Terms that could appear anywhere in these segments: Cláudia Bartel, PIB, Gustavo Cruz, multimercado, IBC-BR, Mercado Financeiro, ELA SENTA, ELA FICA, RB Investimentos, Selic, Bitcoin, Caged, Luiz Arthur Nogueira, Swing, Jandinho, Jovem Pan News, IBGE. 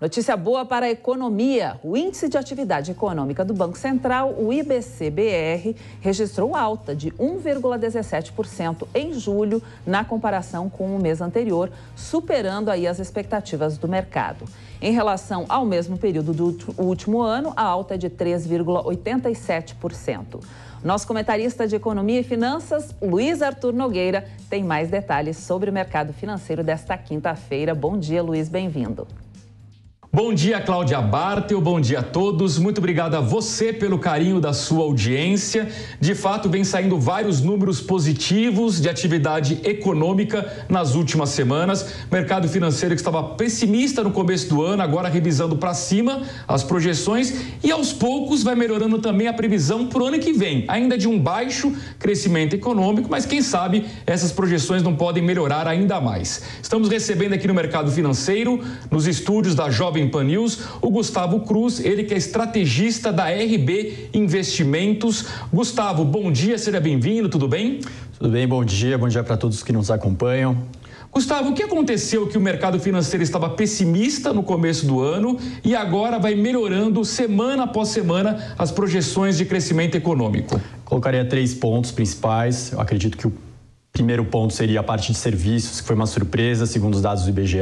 Notícia boa para a economia. O Índice de Atividade Econômica do Banco Central, o IBC-BR, registrou alta de 1,17% em julho na comparação com o mês anterior, superando aí as expectativas do mercado. Em relação ao mesmo período do último ano, a alta é de 3,87%. Nosso comentarista de Economia e Finanças, Luiz Arthur Nogueira, tem mais detalhes sobre o mercado financeiro desta quinta-feira. Bom dia, Luiz, bem-vindo. Bom dia, Cláudia Bartel, bom dia a todos. Muito obrigado a você pelo carinho da sua audiência. De fato, vem saindo vários números positivos de atividade econômica nas últimas semanas. Mercado financeiro que estava pessimista no começo do ano, agora revisando para cima as projeções e aos poucos vai melhorando também a previsão para o ano que vem. Ainda de um baixo crescimento econômico, mas quem sabe essas projeções não podem melhorar ainda mais. Estamos recebendo aqui no mercado financeiro, nos estúdios da Jovem Pan News, o Gustavo Cruz, ele que é estrategista da RB Investimentos. Gustavo, bom dia, seja bem-vindo, tudo bem? Tudo bem, bom dia para todos que nos acompanham. Gustavo, o que aconteceu que o mercado financeiro estava pessimista no começo do ano e agora vai melhorando semana após semana as projeções de crescimento econômico? Colocaria três pontos principais. Eu acredito que o primeiro ponto seria a parte de serviços, que foi uma surpresa, segundo os dados do IBGE,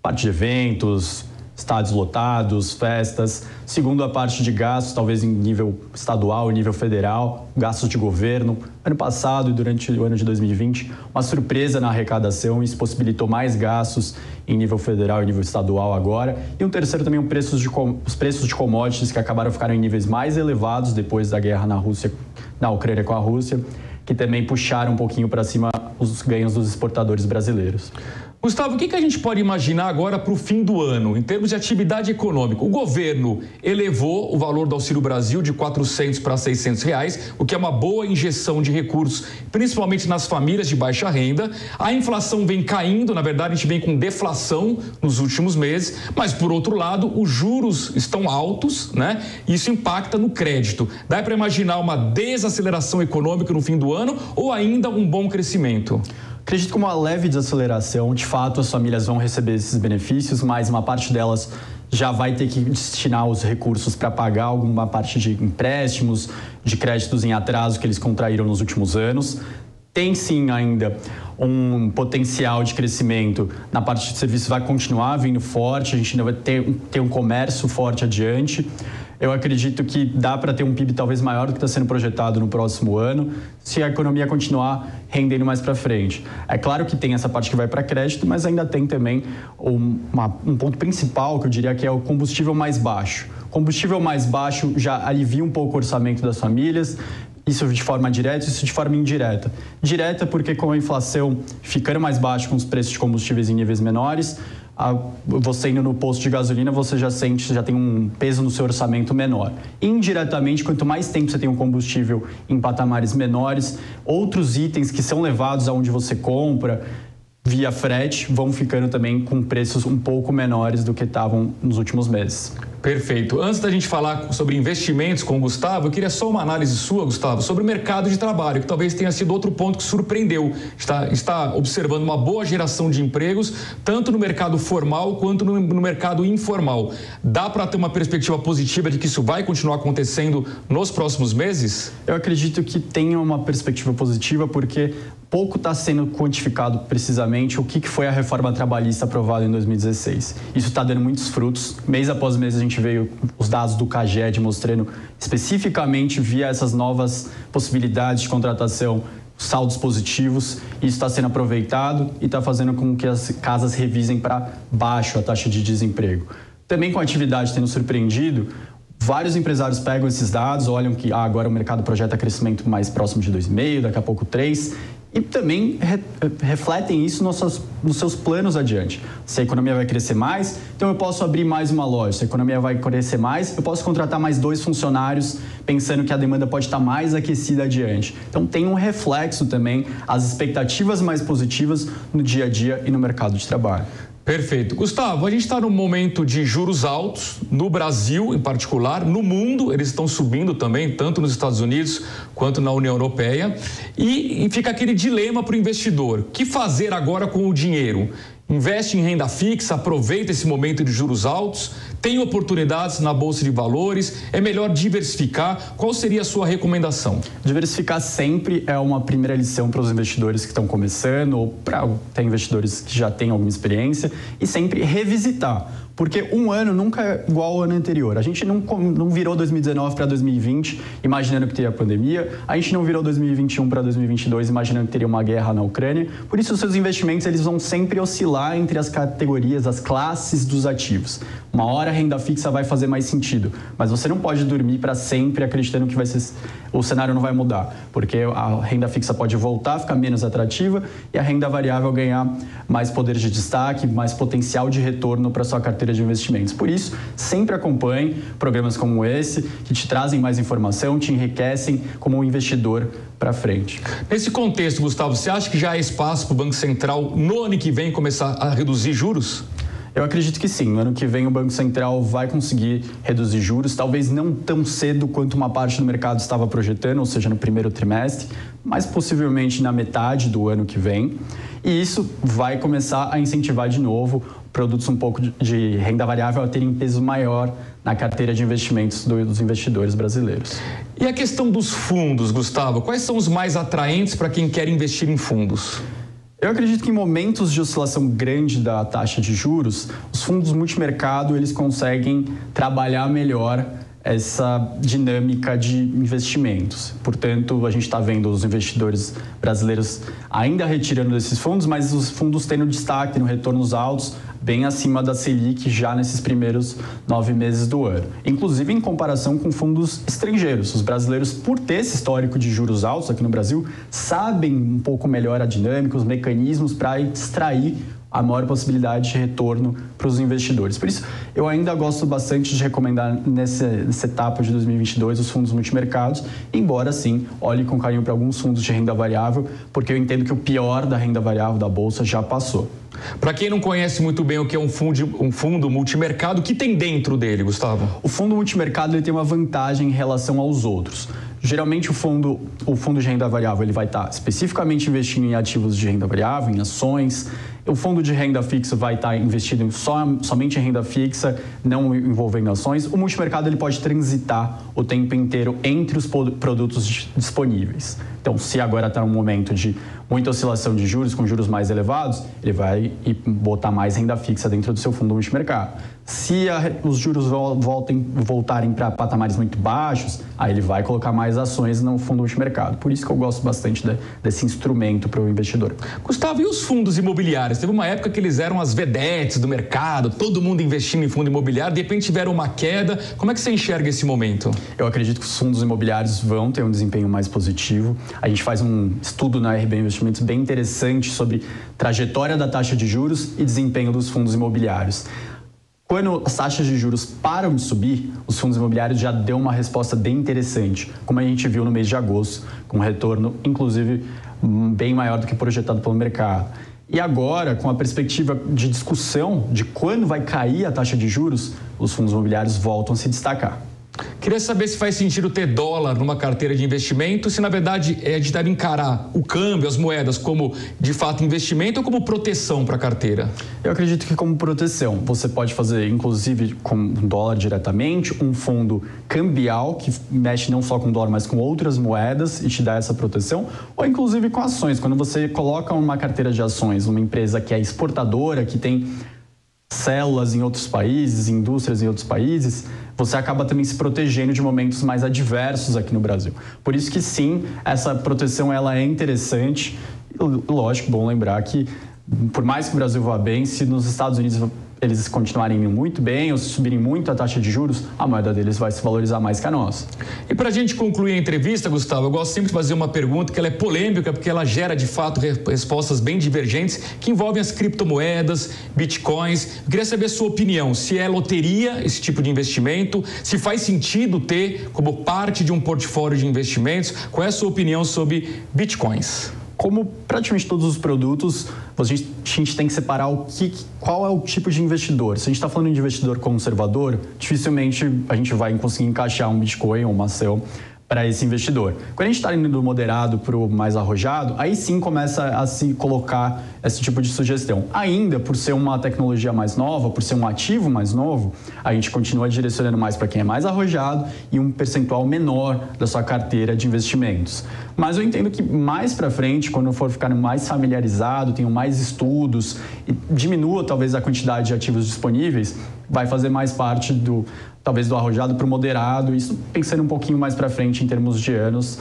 parte de eventos, estádios lotados, festas. Segundo, a parte de gastos, talvez em nível estadual e nível federal, gastos de governo. Ano passado e durante o ano de 2020, uma surpresa na arrecadação, isso possibilitou mais gastos em nível federal e nível estadual agora. E um terceiro também, os preços de commodities, que acabaram ficando em níveis mais elevados depois da guerra na Ucrânia com a Rússia, que também puxaram um pouquinho para cima os ganhos dos exportadores brasileiros. Gustavo, o que a gente pode imaginar agora para o fim do ano, em termos de atividade econômica? O governo elevou o valor do Auxílio Brasil de 400 para 600 reais, o que é uma boa injeção de recursos, principalmente nas famílias de baixa renda. A inflação vem caindo, na verdade, a gente vem com deflação nos últimos meses, mas, por outro lado, os juros estão altos, né? Isso impacta no crédito. Dá para imaginar uma desaceleração econômica no fim do ano ou ainda um bom crescimento? Acredito que uma leve desaceleração, de fato, as famílias vão receber esses benefícios, mas uma parte delas já vai ter que destinar os recursos para pagar alguma parte de empréstimos, de créditos em atraso que eles contraíram nos últimos anos. Tem sim ainda um potencial de crescimento na parte de serviços, vai continuar vindo forte, a gente ainda vai ter um comércio forte adiante. Eu acredito que dá para ter um PIB talvez maior do que está sendo projetado no próximo ano, se a economia continuar rendendo mais para frente. É claro que tem essa parte que vai para crédito, mas ainda tem também um ponto principal, que eu diria que é o combustível mais baixo. Combustível mais baixo já alivia um pouco o orçamento das famílias, isso de forma direta, isso de forma indireta. Direta porque com a inflação ficando mais baixa, com os preços de combustíveis em níveis menores, você indo no posto de gasolina, você já tem um peso no seu orçamento menor. Indiretamente, quanto mais tempo você tem um combustível em patamares menores, outros itens que são levados aonde você compra, via frete, vão ficando também com preços um pouco menores do que estavam nos últimos meses. Perfeito. Antes da gente falar sobre investimentos com o Gustavo, eu queria só uma análise sua, Gustavo, sobre o mercado de trabalho, que talvez tenha sido outro ponto que surpreendeu. Está observando uma boa geração de empregos, tanto no mercado formal quanto no mercado informal. Dá para ter uma perspectiva positiva de que isso vai continuar acontecendo nos próximos meses? Eu acredito que tenha uma perspectiva positiva, porque pouco está sendo quantificado precisamente o que foi a reforma trabalhista aprovada em 2016. Isso está dando muitos frutos. Mês após mês a gente veio os dados do Caged mostrando especificamente via essas novas possibilidades de contratação, saldos positivos. Isso está sendo aproveitado e está fazendo com que as casas revisem para baixo a taxa de desemprego. Também com a atividade tendo surpreendido, vários empresários pegam esses dados, olham que agora o mercado projeta crescimento mais próximo de 2,5, daqui a pouco 3%. E também refletem isso nos seus planos adiante. Se a economia vai crescer mais, então eu posso abrir mais uma loja. Se a economia vai crescer mais, eu posso contratar mais 2 funcionários, pensando que a demanda pode estar mais aquecida adiante. Então tem um reflexo também, as expectativas mais positivas no dia a dia e no mercado de trabalho. Perfeito. Gustavo, a gente está num momento de juros altos, no Brasil em particular, no mundo, eles estão subindo também, tanto nos Estados Unidos quanto na União Europeia, e fica aquele dilema para o investidor, o que fazer agora com o dinheiro? Investe em renda fixa, aproveita esse momento de juros altos, tem oportunidades na Bolsa de Valores, é melhor diversificar. Qual seria a sua recomendação? Diversificar sempre é uma primeira lição para os investidores que estão começando ou para até investidores que já têm alguma experiência, e sempre revisitar. Porque um ano nunca é igual ao ano anterior. A gente não virou 2019 para 2020 imaginando que teria a pandemia. A gente não virou 2021 para 2022 imaginando que teria uma guerra na Ucrânia. Por isso, os seus investimentos eles vão sempre oscilar entre as categorias, as classes dos ativos. Uma hora a renda fixa vai fazer mais sentido. Mas você não pode dormir para sempre acreditando que vai ser, o cenário não vai mudar. Porque a renda fixa pode voltar, ficar menos atrativa e a renda variável ganhar mais poder de destaque, mais potencial de retorno para sua carteira de investimentos. Por isso, sempre acompanhe programas como esse, que te trazem mais informação, te enriquecem como um investidor para frente. Nesse contexto, Gustavo, você acha que já há espaço para o Banco Central no ano que vem começar a reduzir juros? Eu acredito que sim. No ano que vem o Banco Central vai conseguir reduzir juros, talvez não tão cedo quanto uma parte do mercado estava projetando, ou seja, no primeiro trimestre, mas possivelmente na metade do ano que vem. E isso vai começar a incentivar de novo produtos um pouco de renda variável a terem peso maior na carteira de investimentos dos investidores brasileiros. E a questão dos fundos, Gustavo? Quais são os mais atraentes para quem quer investir em fundos? Eu acredito que em momentos de oscilação grande da taxa de juros, os fundos multimercado eles conseguem trabalhar melhor essa dinâmica de investimentos. Portanto, a gente está vendo os investidores brasileiros ainda retirando desses fundos, mas os fundos tendo destaque, tendo retornos altos, bem acima da Selic já nesses primeiros 9 meses do ano. Inclusive em comparação com fundos estrangeiros. Os brasileiros, por ter esse histórico de juros altos aqui no Brasil, sabem um pouco melhor a dinâmica, os mecanismos para extrair a maior possibilidade de retorno para os investidores. Por isso, eu ainda gosto bastante de recomendar nessa etapa de 2022 os fundos multimercados, embora sim, olhe com carinho para alguns fundos de renda variável, porque eu entendo que o pior da renda variável da Bolsa já passou. Para quem não conhece muito bem o que é um fundo multimercado, o que tem dentro dele, Gustavo? O fundo multimercado ele tem uma vantagem em relação aos outros. Geralmente o fundo de renda variável ele vai estar especificamente investindo em ativos de renda variável, em ações. O fundo de renda fixa vai estar investido somente em renda fixa, não envolvendo ações. O multimercado ele pode transitar o tempo inteiro entre os produtos disponíveis. Então, se agora está um momento de muita oscilação de juros, com juros mais elevados, ele vai botar mais renda fixa dentro do seu fundo multimercado. Se os juros voltarem para patamares muito baixos, aí ele vai colocar mais ações no fundo multimercado. Por isso que eu gosto bastante desse instrumento para o investidor. Gustavo, e os fundos imobiliários? Teve uma época que eles eram as vedetes do mercado, todo mundo investindo em fundo imobiliário, de repente tiveram uma queda. Como é que você enxerga esse momento? Eu acredito que os fundos imobiliários vão ter um desempenho mais positivo. A gente faz um estudo na RB Investimentos bem interessante sobre trajetória da taxa de juros e desempenho dos fundos imobiliários. Quando as taxas de juros param de subir, os fundos imobiliários já deu uma resposta bem interessante, como a gente viu no mês de agosto, com um retorno, inclusive, bem maior do que projetado pelo mercado. E agora, com a perspectiva de discussão de quando vai cair a taxa de juros, os fundos imobiliários voltam a se destacar. Queria saber se faz sentido ter dólar numa carteira de investimento, se na verdade é de encarar o câmbio, as moedas, como de fato investimento ou como proteção para a carteira? Eu acredito que como proteção. Você pode fazer, inclusive, com dólar diretamente, um fundo cambial que mexe não só com dólar, mas com outras moedas e te dá essa proteção, ou inclusive com ações. Quando você coloca uma carteira de ações, uma empresa que é exportadora, que tem células em outros países, indústrias em outros países, você acaba também se protegendo de momentos mais adversos aqui no Brasil. Por isso que sim, essa proteção ela é interessante. Lógico, bom lembrar que por mais que o Brasil vá bem, se nos Estados Unidos eles continuarem muito bem ou se subirem muito a taxa de juros, a moeda deles vai se valorizar mais que a nossa. E para a gente concluir a entrevista, Gustavo, eu gosto sempre de fazer uma pergunta que ela é polêmica porque ela gera, de fato, respostas bem divergentes que envolvem as criptomoedas, bitcoins. Eu queria saber a sua opinião, se é loteria esse tipo de investimento, se faz sentido ter como parte de um portfólio de investimentos. Qual é a sua opinião sobre bitcoins? Como praticamente todos os produtos, a gente tem que separar qual é o tipo de investidor. Se a gente está falando de investidor conservador, dificilmente a gente vai conseguir encaixar um Bitcoin ou uma ação para esse investidor. Quando a gente está indo do moderado para o mais arrojado, aí sim começa a se colocar esse tipo de sugestão. Ainda, por ser uma tecnologia mais nova, por ser um ativo mais novo, a gente continua direcionando mais para quem é mais arrojado e um percentual menor da sua carteira de investimentos. Mas eu entendo que mais para frente, quando eu for ficar mais familiarizado, tenho mais estudos, e diminua talvez a quantidade de ativos disponíveis, vai fazer mais parte do... talvez do arrojado para o moderado, isso pensando um pouquinho mais para frente em termos de anos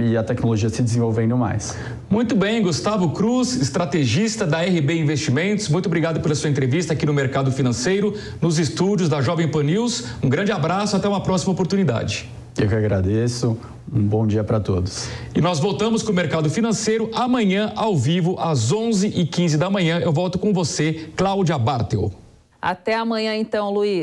e a tecnologia se desenvolvendo mais. Muito bem, Gustavo Cruz, estrategista da RB Investimentos, muito obrigado pela sua entrevista aqui no Mercado Financeiro, nos estúdios da Jovem Pan News. Um grande abraço, até uma próxima oportunidade. Eu que agradeço, um bom dia para todos. E nós voltamos com o Mercado Financeiro amanhã, ao vivo, às 11h15 da manhã. Eu volto com você, Cláudia Bartel. Até amanhã então, Luiz.